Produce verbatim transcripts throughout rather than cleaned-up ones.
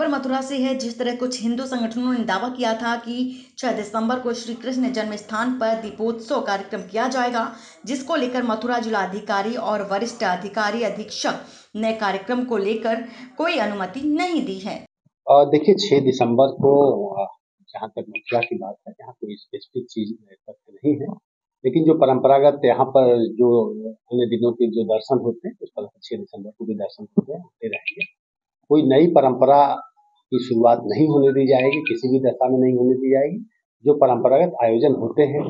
खबर मथुरा से है, जिस तरह कुछ हिंदू संगठनों ने दावा किया था कि छह दिसंबर को श्री कृष्ण जन्म स्थान पर दीपोत्सव कार्यक्रम किया जाएगा, जिसको लेकर मथुरा जिलाधिकारी और वरिष्ठ अधिकारी अधीक्षक ने कार्यक्रम को लेकर कोई अनुमति नहीं दी है। देखिए, छह दिसंबर को जहाँ तक मथुरा की बात है, यहाँ कोई स्पेसिफिक चीज तथ्य नहीं है, लेकिन जो परंपरागत यहाँ पर जो अन्य दिनों के जो दर्शन होते हैं उस पर छह दिसंबर को भी दर्शन होते हैं, होते रहेंगे। कोई नई परंपरा की शुरुआत नहीं होने दी जाएगी, किसी भी दशा में नहीं होने दी जाएगी। जो परंपरागत आयोजन होते हैं,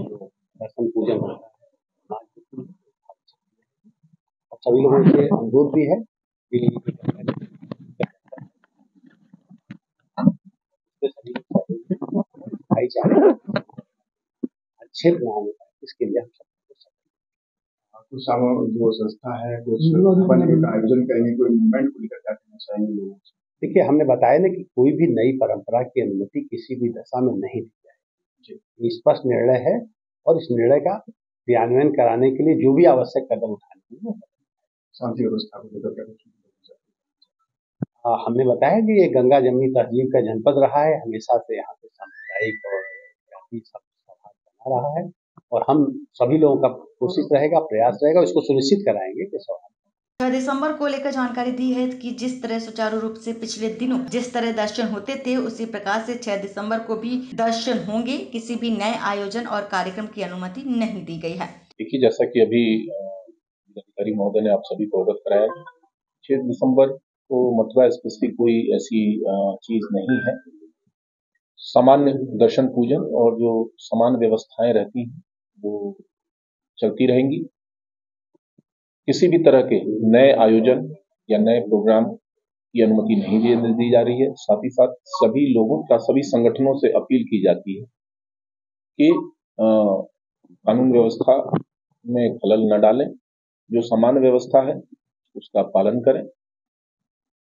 दर्शन पूजन होता है, सभी लोगों से अनुरोध भी है कि अच्छे बनाने का इसके लिए कुछ जो संस्था है कुछ आयोजन करेंगे, कोई मूवमेंट को लेकर लोगों से। देखिए, हमने बताया ना कि कोई भी नई परंपरा की अनुमति किसी भी दशा में नहीं दी जाएगी। स्पष्ट निर्णय है और इस निर्णय का क्रियान्वयन कराने के लिए जो भी आवश्यक कदम उठाने के लिए शांति व्यवस्था को लेकर हमने बताया कि ये गंगा जमनी तहजीब का जनपद रहा है, हमेशा से यहाँ पे सामुदायिक और बना रहा है और हम सभी लोगों का कोशिश रहेगा, प्रयास रहेगा, इसको सुनिश्चित कराएंगे कि छह दिसंबर को लेकर जानकारी दी है कि जिस तरह सुचारू रूप से पिछले दिनों जिस तरह दर्शन होते थे उसी प्रकार से छह दिसंबर को भी दर्शन होंगे। किसी भी नए आयोजन और कार्यक्रम की अनुमति नहीं दी गई है। देखिए, जैसा कि अभी अधिकारी महोदय ने आप सभी को अवगत कराया, छह दिसंबर को मथुरा स्पेसिफिक कोई ऐसी चीज नहीं है। सामान्य दर्शन पूजन और जो सामान्य व्यवस्थाएं रहती हैं वो चलती रहेंगी। किसी भी तरह के नए आयोजन या नए प्रोग्राम की अनुमति नहीं दी जा रही है। साथ ही साथ सभी लोगों का सभी संगठनों से अपील की जाती है कि कानून व्यवस्था में खलल न डालें, जो सामान्य व्यवस्था है उसका पालन करें।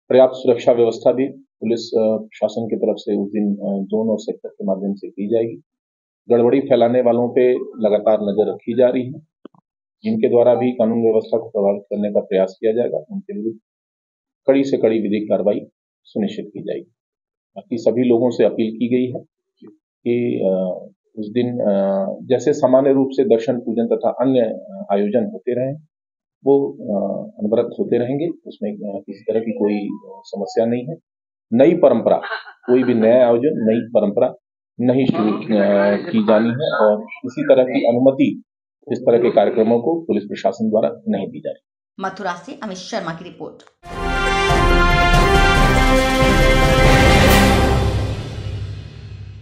पर्याप्त सुरक्षा व्यवस्था भी पुलिस प्रशासन की तरफ से उस दिन जोन और सेक्टर के माध्यम से की जाएगी। गड़बड़ी फैलाने वालों पे लगातार नजर रखी जा रही है, जिनके द्वारा भी कानून व्यवस्था को प्रभावित करने का प्रयास किया जाएगा, उनके विरुद्ध कड़ी से कड़ी विधिक कार्रवाई सुनिश्चित की जाएगी। बाकी सभी लोगों से अपील की गई है कि उस दिन जैसे सामान्य रूप से दर्शन पूजन तथा अन्य आयोजन होते रहे वो अनवरत होते रहेंगे, उसमें किसी तरह की कोई समस्या नहीं है। नई परंपरा, कोई भी नया आयोजन, नई परंपरा नहीं शुरू की जानी है और किसी तरह की अनुमति इस तरह के कार्यक्रमों को पुलिस प्रशासन द्वारा नहीं दी जा रही। मथुरा से अमित शर्मा की रिपोर्ट।